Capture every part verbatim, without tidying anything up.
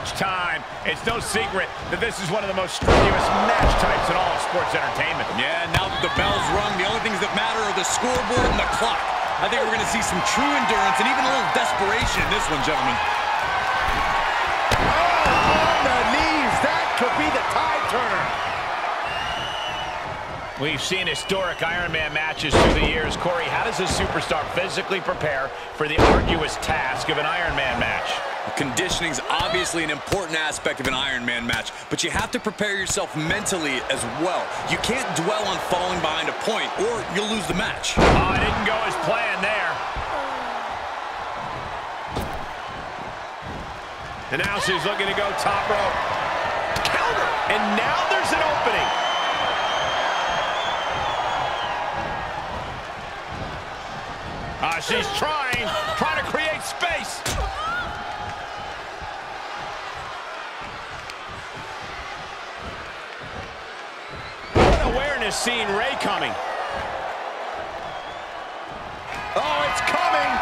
match time. It's no secret that this is one of the most strenuous match types in all of sports entertainment. Yeah, now that the bell's rung, the only things that matter are the scoreboard and the clock. I think we're going to see some true endurance and even a little desperation in this one, gentlemen. Oh, on the knees. That could be the tide turner. We've seen historic Iron Man matches through the years. Corey, how does a superstar physically prepare for the arduous task of an Iron Man match? Conditioning's obviously an important aspect of an Iron Man match, but you have to prepare yourself mentally as well. You can't dwell on falling behind a point, or you'll lose the match. Oh, uh, it didn't go as planned there. And now she's looking to go top rope. Counter! And now there's an opening. Uh, she's trying, trying to create space. What awareness seeing Rey coming. Oh, it's coming.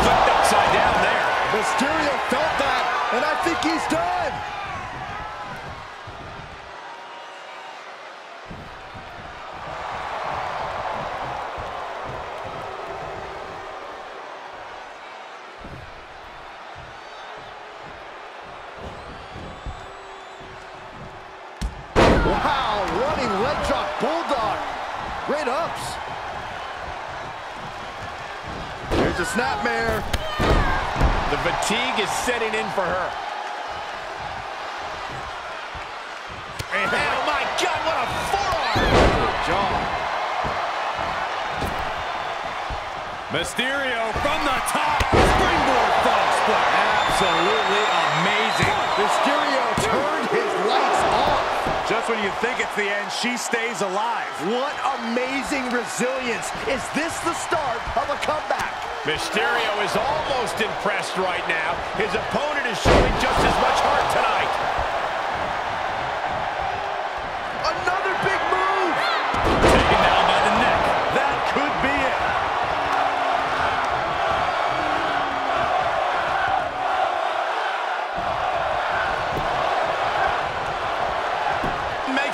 Flipped upside down there. Mysterio felt that, and I think he's done. Wow, running leg drop bulldog. Great ups. Here's a snapmare. The fatigue is setting in for her. And oh my God, what a forearm! Jaw. Mysterio from the top. Springboard frog split. Absolutely amazing. Mysterio turned his lights off. Just when you think it's the end, she stays alive. What amazing resilience. Is this the start of a comeback? Mysterio is almost impressed right now. His opponent is showing just as much heart tonight. Another big move. Taken down by the neck. That could be it.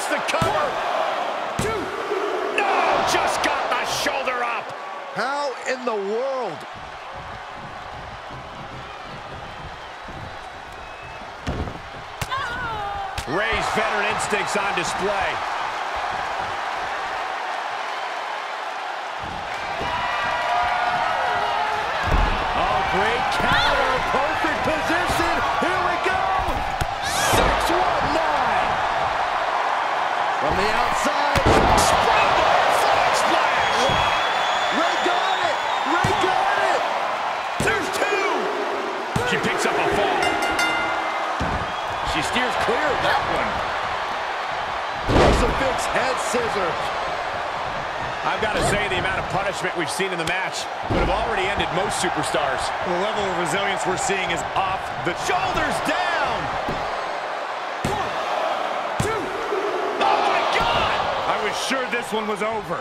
The cover. Two. No, just got the shoulder up. How in the world? Oh. Rey's veteran instincts on display. Oh, great counter. Perfect position. Here we go. six one nine. From the outside, springboard frog splash! Rey got it! Rey got it! There's two! She picks up a fall. She steers clear of that one. Crucifix head scissors. I've got to say, the amount of punishment we've seen in the match would have already ended most superstars. The level of resilience we're seeing is off the shoulders down! I was sure this one was over.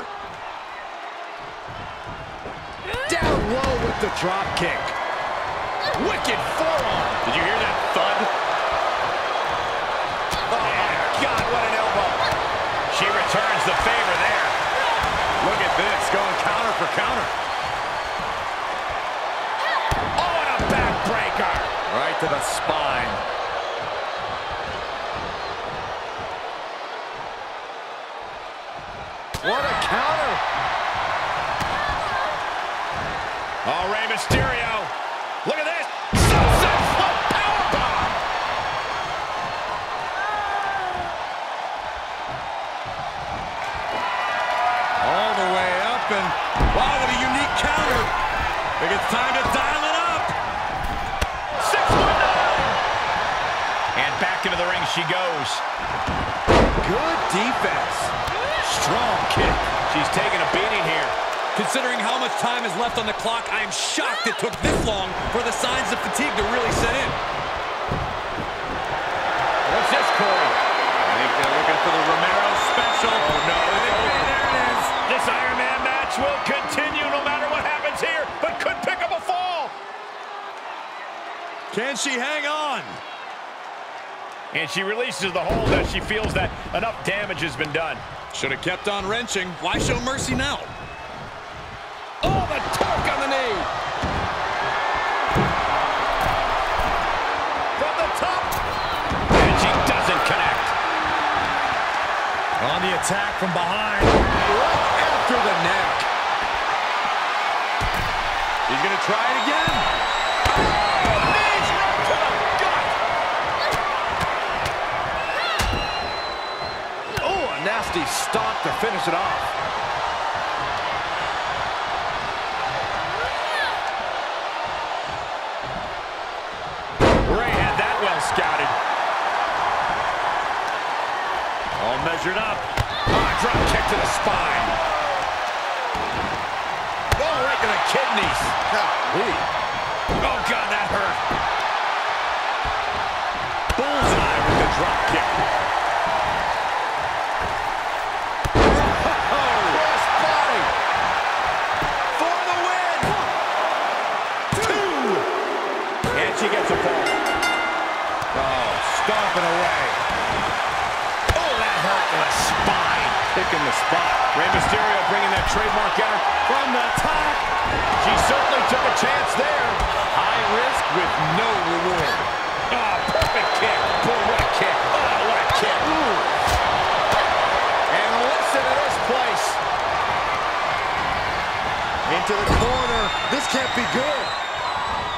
Down low with the drop kick. Wicked forearm. Did you hear that thud? Oh, my God, what an elbow. She returns the favor there. Look at this, going counter for counter. Oh, and a backbreaker. Right to the spine. What a counter! Oh, Rey Mysterio! Look at this! Sunset flip powerbomb! All the way up, and wow, what a unique counter! I think it's time to dial it up! six one nine! And back into the ring she goes. Good defense. Strong kick. She's taking a beating here. Considering how much time is left on the clock, I am shocked it took this long for the signs of fatigue to really set in. What's this, Corey? I think they're looking for the Romero special. Oh, no. Okay, there it is. This Iron Man match will continue no matter what happens here, but could pick up a fall. Can she hang on? And she releases the hold as she feels that enough damage has been done. Should have kept on wrenching. Why show mercy now? Oh, the torque on the knee. From the top. And she doesn't connect. On the attack from behind. Right after the neck. He's going to try it again. Nasty stop to finish it off. Ray had that well scouted. All measured up. Oh, drop kick to the spine. Oh, right to the kidneys. Oh, God, that hurt. Bullseye with the drop kick. She gets a ball. Oh, stomping away. Oh, that hurt in the spine. Kicking the spot. Rey Mysterio bringing that trademark out from the top. She certainly took a chance there. High risk with no reward. Oh, perfect kick. Boy, what a kick. Oh, what a kick. Ooh. And listen to this place. Into the corner. This can't be good.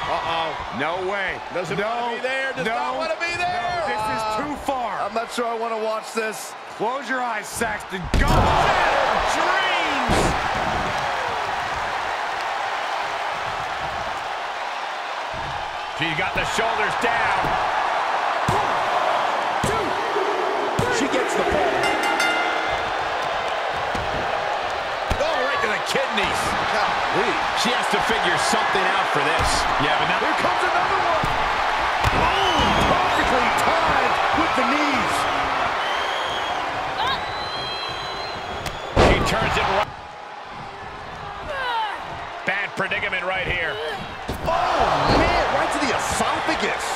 Uh-oh. No way. Doesn't no, want to be there. Does no, not want to be there. No, this is too far. I'm not sure I want to watch this. Close your eyes, Saxton. Go! Oh. Dreams! She's got the shoulders down. One, two, three. She gets the ball. Oh, right to the kidneys. God. She has to figure something out for this. Yeah, but now here comes another one. Oh, perfectly timed with the knees. Ah. She turns it right. Ah. Bad predicament right here. Oh, man, right to the esophagus.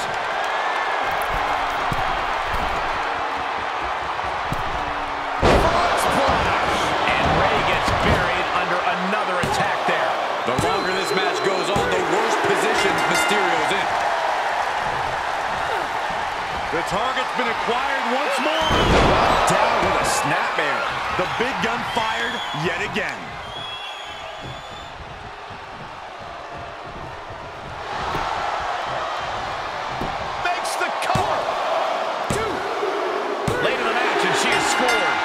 Frog splash. And Rey gets buried under another attack there. The longer this match goes on, the worse positions Mysterio's in. The target's been acquired once more. Down with a snapmare. The big gun fired yet again. Makes the cover. Two. Late in the match, and she has scored.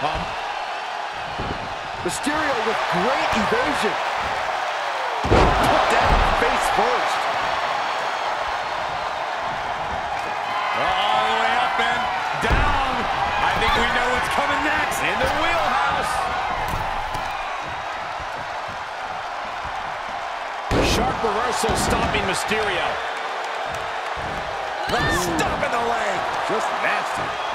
Um, Mysterio with great evasion. Put down face first. All the way up and down. I think we know what's coming next. In the wheelhouse. Sharp reversal stopping Mysterio. Let's stop in the leg. Just nasty.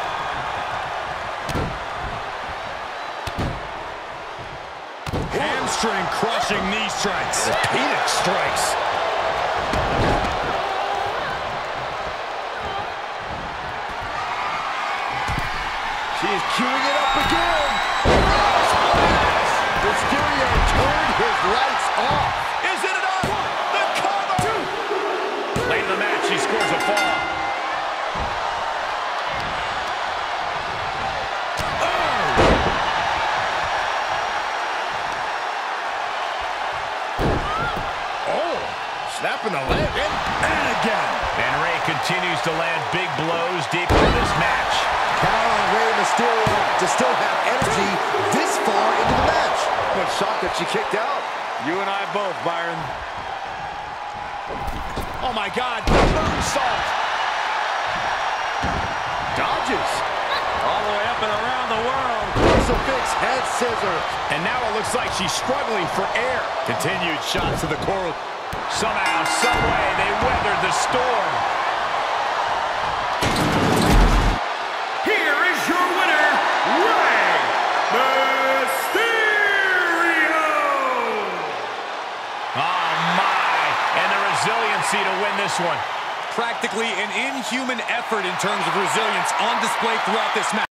Hamstring crushing knee strikes. Orthopedic strikes. She is queuing it up again. Mysterio turned his lights off. Is it enough? The cover. Two. Late in the match, she scores a fall. Snapping the leg, and, and again. And Rey continues to land big blows deep into this match. Count on Rey Mysterio to still have energy this far into the match. I'm shocked that she kicked out. You and I both, Byron. Oh my God, moonsault. Dodges. All the way up and around the world. Crucifix head scissors. And now it looks like she's struggling for air. Continued shots to the coral. Somehow, someway, they weathered the storm. Here is your winner, Rey Mysterio! and the resiliency to win this one. Practically an inhuman effort in terms of resilience on display throughout this match.